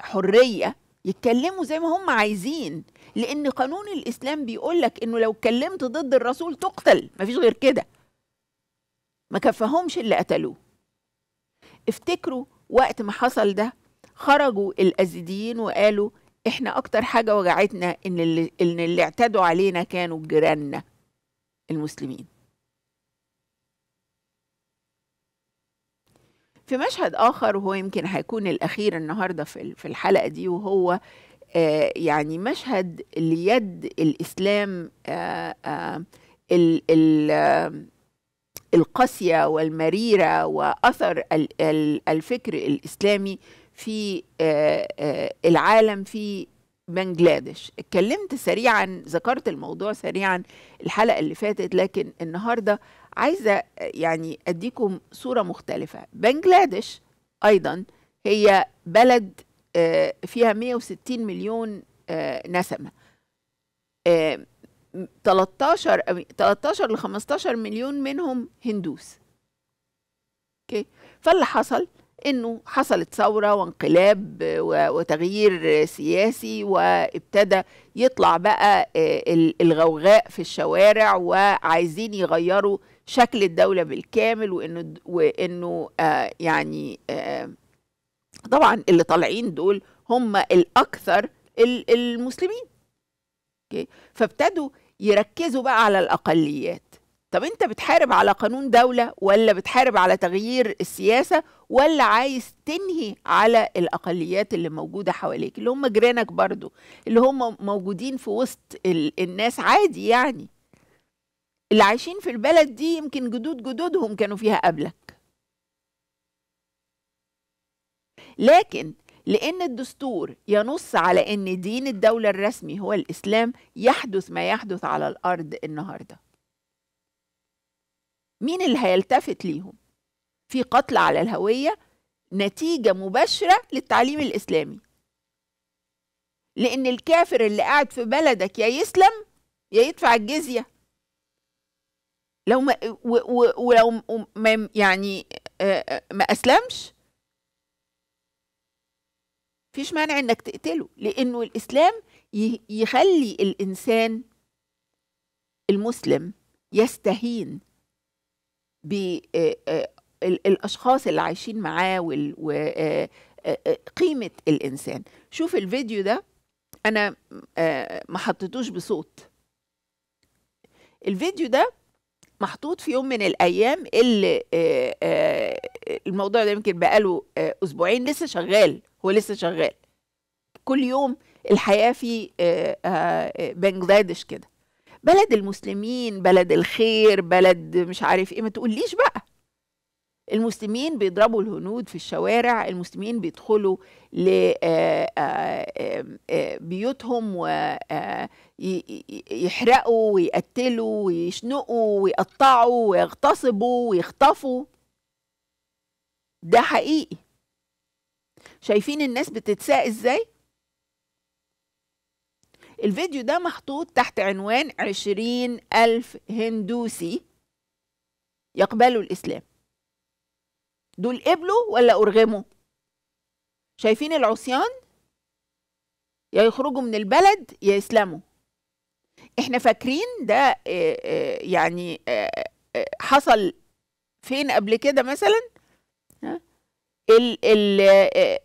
حريه يتكلموا زي ما هم عايزين لان قانون الاسلام بيقولك انه لو اتكلمت ضد الرسول تقتل، مفيش غير كده. ما كفاهمش اللي قتلوه. افتكروا وقت ما حصل ده خرجوا الازيديين وقالوا احنا اكتر حاجه وجعتنا ان اللي, إن اللي اعتدوا علينا كانوا جيراننا المسلمين. في مشهد آخر وهو يمكن هيكون الأخير النهاردة في الحلقة دي وهو آه يعني مشهد ليد الإسلام آه آه ال ال آه القاسية والمريرة وأثر ال ال الفكر الإسلامي في آه آه العالم في بنجلاديش. اتكلمت سريعا ذكرت الموضوع سريعا الحلقة اللي فاتت لكن النهاردة عايزة يعني أديكم صورة مختلفة. بنجلاديش أيضا هي بلد فيها مئة وستين مليون نسمة، ثلاثة عشر ل خمسة عشر مليون منهم هندوس. فاللي حصل إنه حصلت ثورة وانقلاب وتغيير سياسي وابتدى يطلع بقى الغوغاء في الشوارع وعايزين يغيروا شكل الدولة بالكامل وإنه وإنه آه يعني آه طبعا اللي طالعين دول هم الأكثر المسلمين. اوكي فابتدوا يركزوا بقى على الأقليات. طب أنت بتحارب على قانون دولة ولا بتحارب على تغيير السياسة ولا عايز تنهي على الأقليات اللي موجودة حواليك اللي هم جيرانك برضو اللي هم موجودين في وسط الناس عادي يعني اللي عايشين في البلد دي يمكن جدود جدودهم كانوا فيها قبلك. لكن لأن الدستور ينص على أن دين الدولة الرسمي هو الإسلام يحدث ما يحدث على الأرض النهاردة. مين اللي هيلتفت ليهم؟ في قتل على الهوية نتيجة مباشرة للتعليم الإسلامي. لأن الكافر اللي قاعد في بلدك يا يسلم يا يدفع الجزية. لو ما ولو ما يعني ما اسلمش فيش مانع انك تقتله، لانه الاسلام يخلي الانسان المسلم يستهين بالاشخاص اللي عايشين معاه وقيمه الانسان. شوف الفيديو ده، انا ما حطيتوش بصوت. الفيديو ده محطوط في يوم من الايام اللي الموضوع ده يمكن بقاله اسبوعين، لسه شغال، هو لسه شغال كل يوم. الحياه في بنجلاديش كده، بلد المسلمين، بلد الخير، بلد مش عارف ايه، ما تقوليش بقى. المسلمين بيضربوا الهنود في الشوارع، المسلمين بيدخلوا لبيوتهم ويحرقوا ويقتلوا ويشنقوا ويقطعوا ويغتصبوا ويخطفوا. ده حقيقي. شايفين الناس بتتساق ازاي؟ الفيديو ده محطوط تحت عنوان عشرين ألف هندوسي يقبلوا الإسلام. دول قبلوا ولا أرغموا؟ شايفين العصيان؟ يا يخرجوا من البلد يا يسلموا. احنا فاكرين ده يعني حصل فين قبل كده مثلا؟ ال ال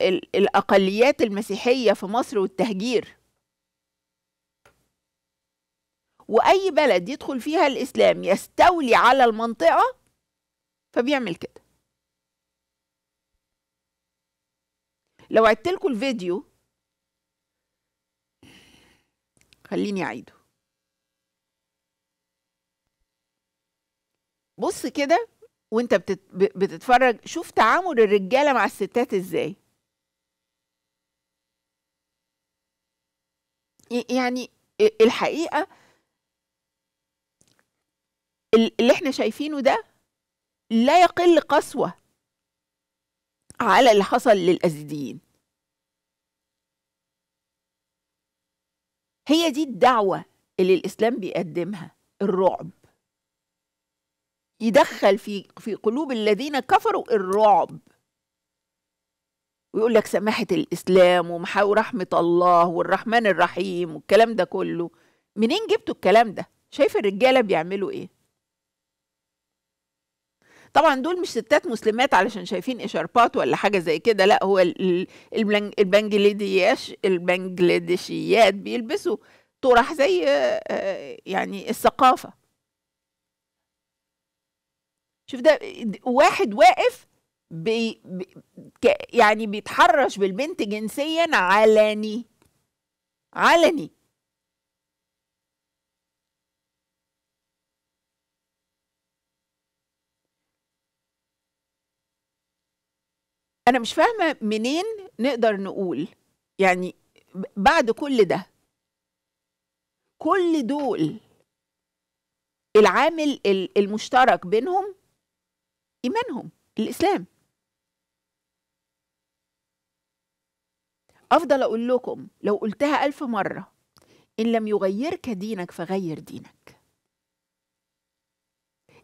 ال الأقليات المسيحية في مصر والتهجير، وأي بلد يدخل فيها الإسلام يستولي على المنطقة فبيعمل كده. لو عدتلكوا الفيديو، خليني أعيده. بص كده وانت بتتفرج، شوف تعامل الرجالة مع الستات ازاي. يعني الحقيقة اللي احنا شايفينه ده لا يقل قسوة على اللي حصل للأزيديين. هي دي الدعوة اللي الإسلام بيقدمها، الرعب. يدخل في في قلوب الذين كفروا الرعب، ويقول لك سماحة الإسلام ومحاو رحمة الله والرحمن الرحيم والكلام ده كله. منين جبتوا الكلام ده؟ شايف الرجالة بيعملوا ايه؟ طبعا دول مش ستات مسلمات علشان شايفين اشاربات ولا حاجه زي كده، لا، هو البنجلاديش البنجلاديشيات بيلبسوا طرح زي يعني الثقافه. شوف ده واحد واقف بي يعني بيتحرش بالبنت جنسيا علني علني. أنا مش فاهمة منين نقدر نقول يعني بعد كل ده، كل دول العامل المشترك بينهم إيمانهم الإسلام. أفضل أقول لكم، لو قلتها ألف مرة، إن لم يغيرك دينك فغير دينك.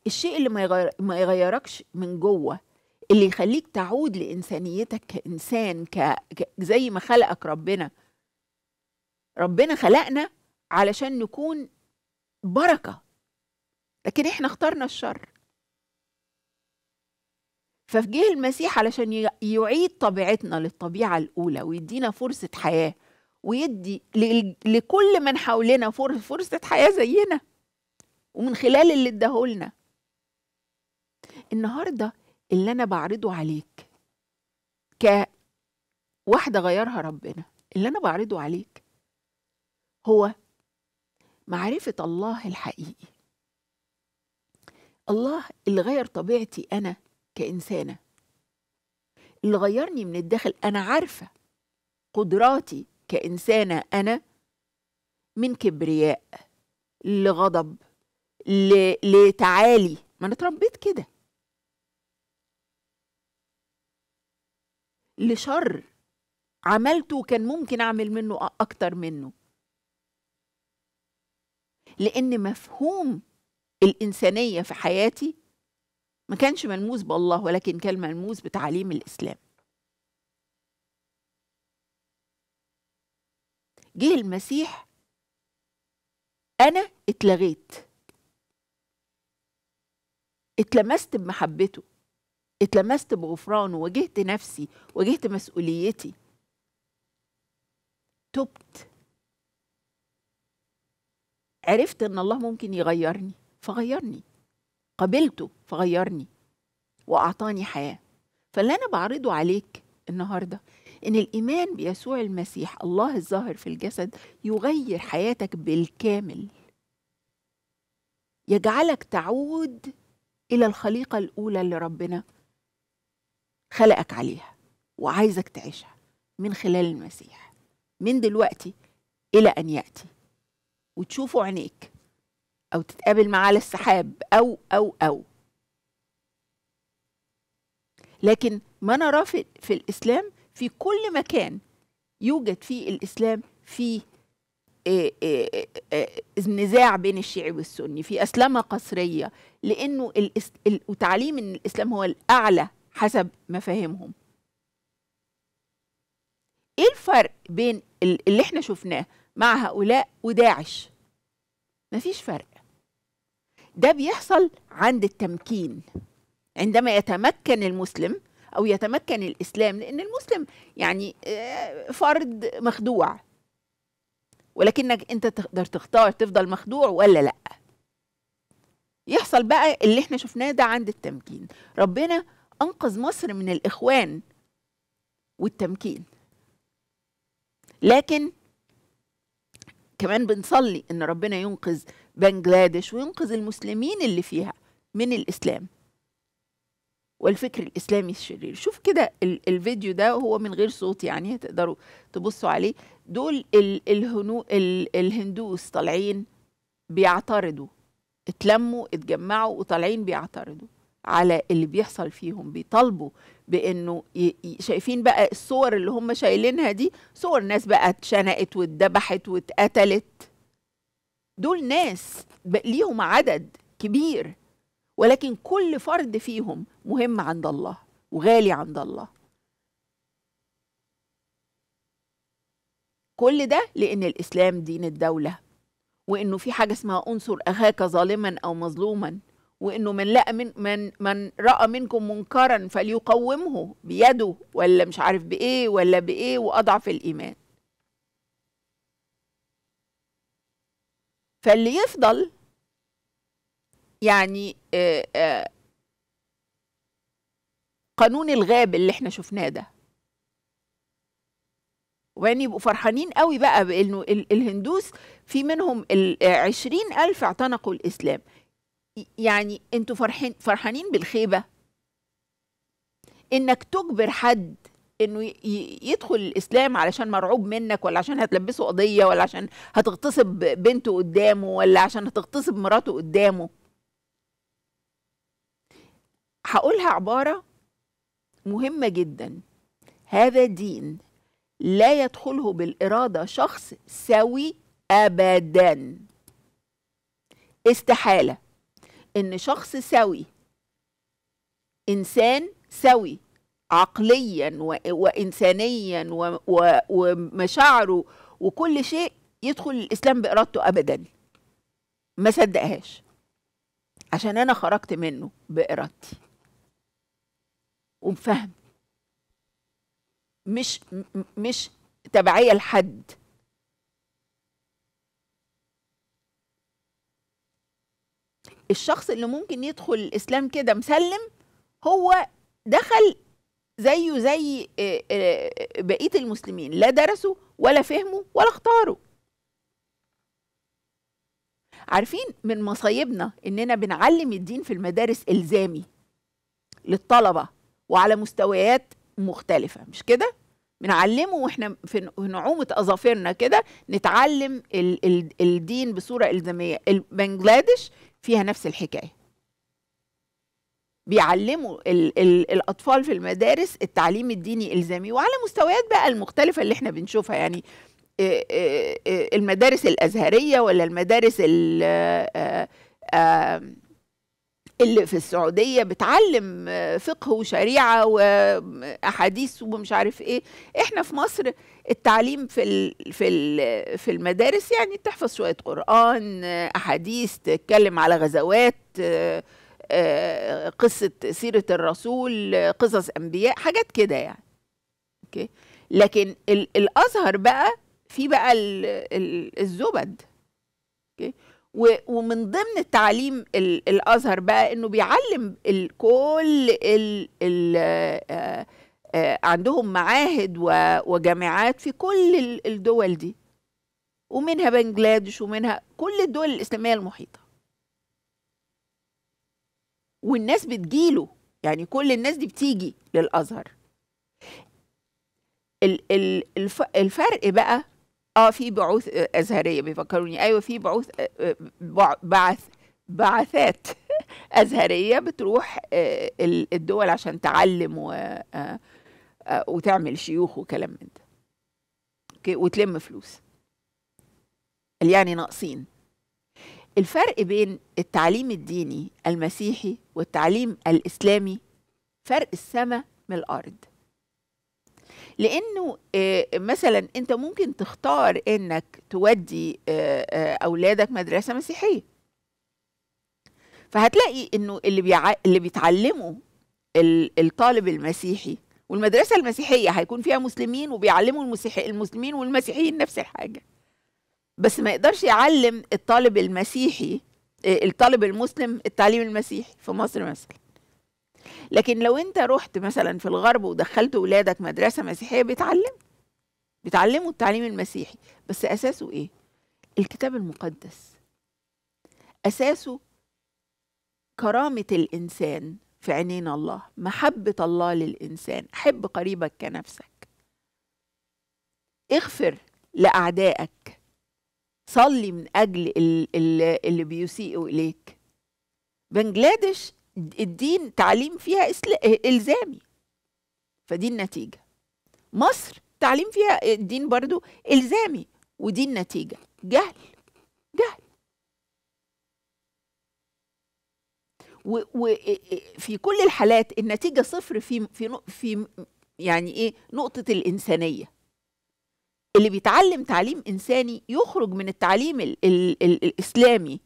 الشيء اللي ما يغيركش من جوه، اللي يخليك تعود لإنسانيتك كإنسان، ك... ك... زي ما خلقك ربنا. ربنا خلقنا علشان نكون بركة، لكن احنا اخترنا الشر. فجه المسيح علشان ي... يعيد طبيعتنا للطبيعة الأولى، ويدينا فرصة حياة، ويدي ل... لكل من حولنا فر... فرصة حياة زينا، ومن خلال اللي اداهولنا. النهارده اللي أنا بعرضه عليك كواحدة غيرها ربنا، اللي أنا بعرضه عليك هو معرفة الله الحقيقي، الله اللي غير طبيعتي أنا كإنسانة، اللي غيرني من الداخل. أنا عارفة قدراتي كإنسانة أنا من كبرياء لغضب لتعالي، ما أنا اتربيت كده، لشر عملته كان ممكن أعمل منه أكتر منه. لأن مفهوم الإنسانية في حياتي ما كانش ملموس بالله، ولكن كان ملموس بتعليم الإسلام. جه المسيح أنا اتلغيت، اتلمست بمحبته، اتلمست بغفرانه، واجهت نفسي، واجهت مسؤوليتي، تبت، عرفت إن الله ممكن يغيرني فغيرني، قبلته فغيرني وأعطاني حياة. فاللي أنا بعرضه عليك النهاردة إن الإيمان بيسوع المسيح الله الظاهر في الجسد يغير حياتك بالكامل، يجعلك تعود إلى الخليقة الأولى اللي ربنا خلقك عليها وعايزك تعيشها من خلال المسيح من دلوقتي إلى أن يأتي وتشوفه عينيك أو تتقابل معاه على السحاب أو أو أو. لكن ما نراه في الإسلام في كل مكان يوجد فيه الإسلام فيه إيه إيه إيه نزاع بين الشيعي والسني، في أسلمة قصرية، لأنه وتعليم إن الإسلام هو الأعلى حسب مفاهيمهم. إيه الفرق بين اللي إحنا شفناه مع هؤلاء وداعش؟ مفيش فرق. ده بيحصل عند التمكين، عندما يتمكن المسلم أو يتمكن الإسلام، لأن المسلم يعني فرد مخدوع، ولكنك أنت تقدر تختار تفضل مخدوع ولا لأ. يحصل بقى اللي احنا شفناه ده عند التمكين. ربنا أنقذ مصر من الإخوان والتمكين. لكن كمان بنصلي إن ربنا ينقذ بنجلاديش وينقذ المسلمين اللي فيها من الإسلام والفكر الإسلامي الشرير. شوف كده الفيديو ده، هو من غير صوت يعني هتقدروا تبصوا عليه. دول الهنو الهندوس طالعين بيعترضوا، اتلموا اتجمعوا وطالعين بيعترضوا على اللي بيحصل فيهم، بيطالبوا بأنه شايفين بقى الصور اللي هم شايلينها دي صور ناس بقى اتشنقت واتذبحت واتقتلت. دول ناس ليهم عدد كبير، ولكن كل فرد فيهم مهم عند الله وغالي عند الله. كل ده لأن الإسلام دين الدولة، وإنه في حاجة اسمها أنصر أخاك ظالما أو مظلوما، وإنه من لقى من من من رأى منكم منكرا فليقومه بيده ولا مش عارف بإيه ولا بإيه وأضعف الإيمان. فاللي يفضل يعني آآ آآ قانون الغاب اللي احنا شفناه ده، وبعدين يبقوا فرحانين قوي بقى بانه الهندوس في منهم عشرين ألف اعتنقوا الإسلام. يعني انتوا فرحانين بالخيبة، انك تجبر حد انه يدخل الإسلام علشان مرعوب منك، ولا عشان هتلبسه قضية، ولا عشان هتغتصب بنته قدامه، ولا عشان هتغتصب مراته قدامه. هقولها عبارة مهمة جدا، هذا دين لا يدخله بالإرادة شخص سوي أبدا. استحالة إن شخص سوي، إنسان سوي عقليا وإنسانيا ومشاعره وكل شيء، يدخل الإسلام بإرادته أبدا. ما صدقهاش، عشان أنا خرجت منه بإرادتي وبفهم، مش مش تبعية لحد. الشخص اللي ممكن يدخل الإسلام كده مسلم هو دخل زيه زي بقية المسلمين، لا درسوا ولا فهموا ولا اختاروا. عارفين من مصايبنا إننا بنعلم الدين في المدارس إلزامي للطلبة وعلى مستويات مختلفة، مش كده؟ بنعلمه واحنا في نعومة أظافرنا كده نتعلم ال ال الدين بصورة إلزامية. بنجلاديش فيها نفس الحكاية، بيعلموا ال ال الأطفال في المدارس التعليم الديني إلزامي وعلى مستويات بقى المختلفة اللي احنا بنشوفها، يعني المدارس الأزهرية ولا المدارس اللي في السعودية بتعلم فقه وشريعة وأحاديث ومش عارف إيه. إحنا في مصر التعليم في في في المدارس يعني تحفظ شوية قرآن، أحاديث، تتكلم على غزوات، قصة سيرة الرسول، قصص أنبياء، حاجات كده يعني. أوكي، لكن الأزهر بقى في بقى الزبد. أوكي، ومن ضمن التعليم الازهر بقى انه بيعلم كل عندهم معاهد وجامعات في كل الدول دي، ومنها بنجلاديش ومنها كل الدول الاسلاميه المحيطه، والناس بتجيله يعني كل الناس دي بتيجي للازهر. الفرق بقى اه في بعوث ازهريه، بيفكروني ايوه في بعوث بعث بعثات ازهريه بتروح الدول عشان تعلم وتعمل شيوخ وكلام من ده، اوكي، وتلم فلوس اللي يعني ناقصين. الفرق بين التعليم الديني المسيحي والتعليم الاسلامي فرق السما من الارض، لأنه مثلا أنت ممكن تختار أنك تودي أولادك مدرسة مسيحية، فهتلاقي أنه اللي بيع... اللي بيتعلموا الطالب المسيحي والمدرسة المسيحية هيكون فيها مسلمين وبيعلموا المسيحي... المسلمين والمسيحيين نفس الحاجة، بس ما يقدرش يعلم الطالب المسيحي الطالب المسلم التعليم المسيحي في مصر مثلا. لكن لو انت رحت مثلا في الغرب ودخلت ولادك مدرسه مسيحيه بيتعلموا بيتعلموا التعليم المسيحي، بس اساسه ايه؟ الكتاب المقدس، اساسه كرامه الانسان في عينين الله، محبه الله للانسان، حب قريبك كنفسك، اغفر لاعدائك، صلي من اجل اللي بيسيئوا اليك. بنجلاديش الدين تعليم فيها إلزامي، فدي النتيجة. مصر تعليم فيها الدين برضو إلزامي، ودي النتيجة، جهل جهل. وفي كل الحالات النتيجة صفر في في في يعني إيه نقطة الإنسانية. اللي بيتعلم تعليم إنساني يخرج من التعليم ال ال ال الإسلامي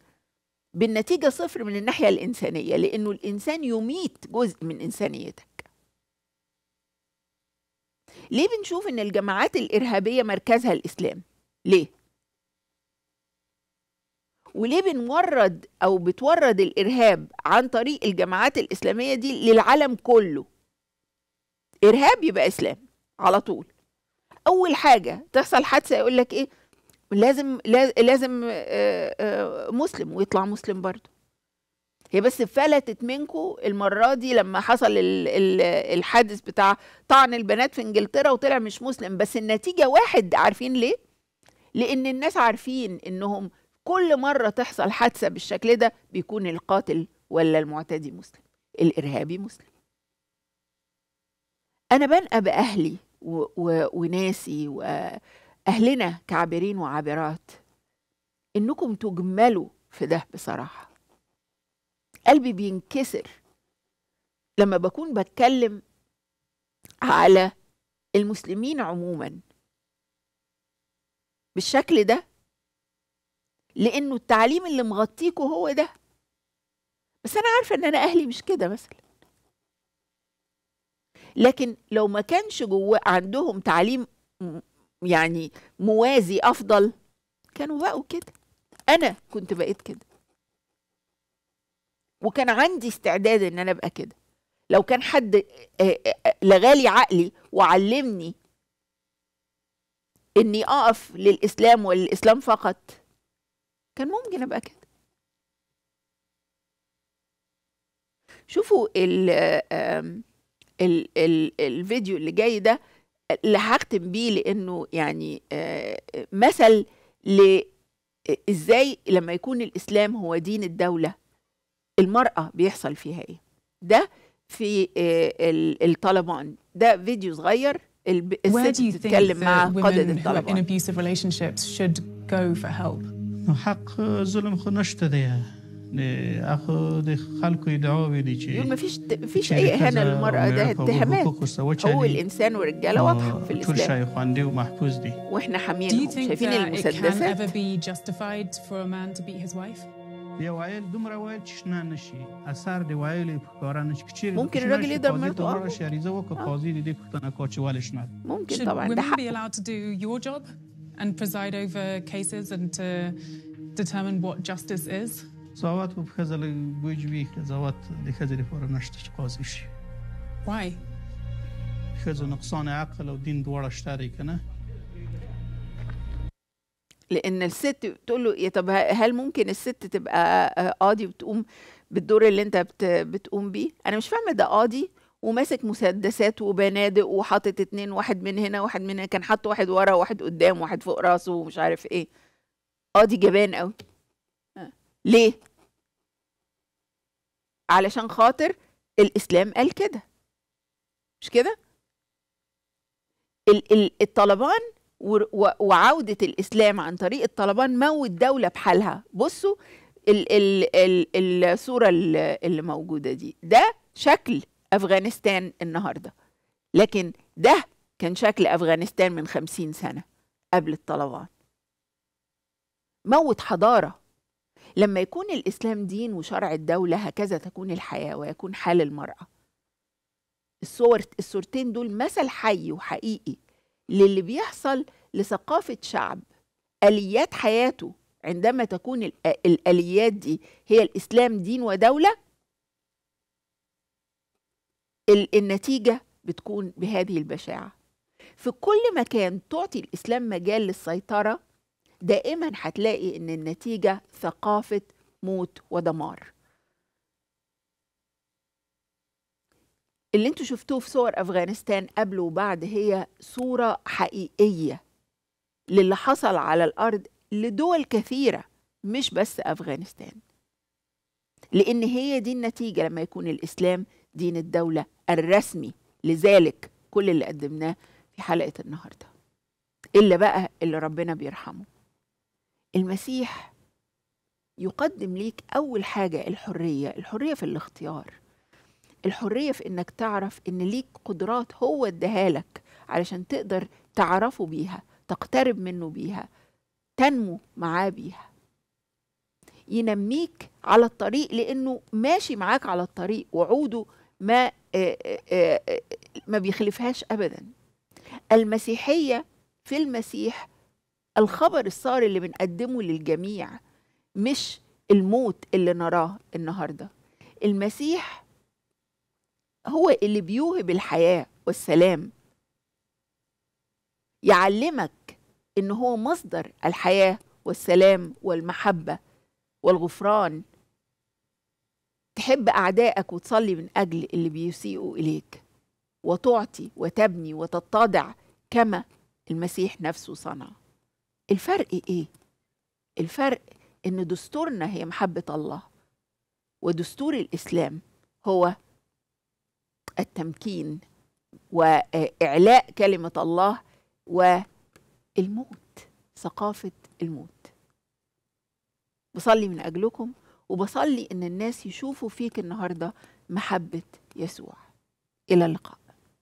بالنتيجة صفر من الناحية الإنسانية، لأنه الإنسان يميت جزء من إنسانيتك. ليه بنشوف إن الجماعات الإرهابية مركزها الإسلام؟ ليه؟ وليه بنورد أو بتورد الإرهاب عن طريق الجماعات الإسلامية دي للعالم كله؟ إرهاب يبقى إسلام على طول. أول حاجة تحصل حادثة يقول لك إيه؟ لازم لازم آآ آآ مسلم، ويطلع مسلم برضه. هي بس فلتت منكم المره دي لما حصل الحادث بتاع طعن البنات في انجلترا وطلع مش مسلم، بس النتيجه واحد. عارفين ليه؟ لان الناس عارفين انهم كل مره تحصل حادثه بالشكل ده بيكون القاتل ولا المعتدي مسلم، الارهابي مسلم. انا بنقى باهلي و و وناسي و أهلنا كعابرين وعابرات إنكم تجملوا في ده. بصراحة قلبي بينكسر لما بكون بتكلم على المسلمين عموما بالشكل ده، لأنه التعليم اللي مغطيكوا هو ده، بس أنا عارفة إن أنا أهلي مش كده مثلا. لكن لو ما كانش جوه عندهم تعليم يعني موازي أفضل كانوا بقوا كده. أنا كنت بقيت كده، وكان عندي استعداد إن أنا أبقى كده لو كان حد لغالي عقلي وعلمني إني أقف للإسلام وللإسلام فقط، كان ممكن أبقى كده. شوفوا ال ال ال الفيديو اللي جاي ده اللي هختم بيه، لانه يعني مثل لازاي لما يكون الاسلام هو دين الدوله المراه بيحصل فيها ايه. ده في الطالبان، ده فيديو صغير الست بتتكلم مع قاده الطالبان. حق ظلم خنشت ده اخو خلقه يدعوه دي شيء ما فيش فيش اي اهانه للمراه، ده اتهامات. هو الانسان والرجاله واضحه في الاسلام دي ومحفوظ دي واحنا حامينهم، شايفين المسدسات. ممكن الراجل يقدر مرته، ممكن طبعا. ده حق. And preside over cases and to determine what justice is. Why? لأن الست بتقول له طب هل ممكن الست تبقى قاضي وتقوم بالدور اللي أنت بتقوم بيه؟ أنا مش فاهمة. ده قاضي وماسك مسدسات وبنادق وحاطط اتنين، واحد من هنا واحد من هنا، كان حاطط واحد ورا واحد قدام واحد فوق راسه ومش عارف ايه. اه دي جبان قوي. ليه؟ علشان خاطر الاسلام قال كده، مش كده؟ الطالبان وعوده الاسلام عن طريق الطالبان موت دوله بحالها. بصوا ال ال ال الصوره اللي موجوده دي، ده شكل أفغانستان النهاردة، لكن ده كان شكل أفغانستان من خمسين سنة قبل الطالبان. موت حضارة. لما يكون الإسلام دين وشرع الدولة هكذا تكون الحياة ويكون حال المرأة. الصور الصورتين دول مثل حي وحقيقي للي بيحصل لثقافة شعب، آليات حياته. عندما تكون الآليات دي هي الإسلام دين ودولة، النتيجة بتكون بهذه البشاعة. في كل مكان تعطي الإسلام مجال للسيطرة، دائما هتلاقي إن النتيجة ثقافة موت ودمار. اللي انتوا شفتوه في صور أفغانستان قبل وبعد هي صورة حقيقية للي حصل على الأرض لدول كثيرة، مش بس أفغانستان، لأن هي دي النتيجة لما يكون الإسلام دين الدولة الرسمي. لذلك كل اللي قدمناه في حلقة النهاردة، إلا بقى اللي ربنا بيرحمه المسيح يقدم ليك أول حاجة الحرية. الحرية في الاختيار، الحرية في إنك تعرف إن ليك قدرات هو ادهالك علشان تقدر تعرفه بيها، تقترب منه بيها، تنمو معاه بيها، ينميك على الطريق لأنه ماشي معاك على الطريق، وعوده ما ما بيخلفهاش أبدا. المسيحية في المسيح الخبر الصار اللي بنقدمه للجميع، مش الموت اللي نراه النهاردة. المسيح هو اللي بيوهب الحياة والسلام، يعلمك إن هو مصدر الحياة والسلام والمحبة والغفران، تحب أعدائك وتصلي من أجل اللي بيسيئوا إليك، وتعطي وتبني وتتضع كما المسيح نفسه صنع. الفرق إيه؟ الفرق إن دستورنا هي محبة الله، ودستور الإسلام هو التمكين وإعلاء كلمة الله والموت، ثقافة الموت. بصلي من أجلكم، وبصلي إن الناس يشوفوا فيك النهاردة محبة يسوع. إلى اللقاء.